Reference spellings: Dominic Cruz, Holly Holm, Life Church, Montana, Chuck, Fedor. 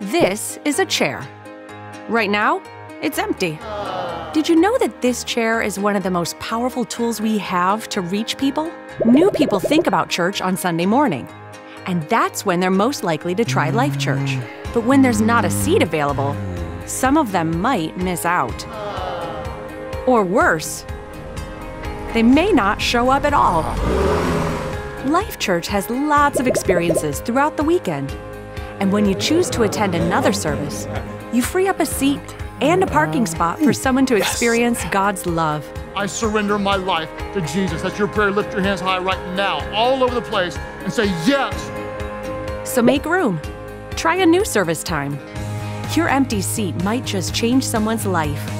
This is a chair. Right now, it's empty. Did you know that this chair is one of the most powerful tools we have to reach people? New people think about church on Sunday morning, and that's when they're most likely to try Life Church. But when there's not a seat available, some of them might miss out. Or worse, they may not show up at all. Life Church has lots of experiences throughout the weekend. And when you choose to attend another service, you free up a seat and a parking spot for someone to experience God's love. I surrender my life to Jesus. That's your prayer. Lift your hands high right now, all over the place, and say yes. So make room. Try a new service time. Your empty seat might just change someone's life.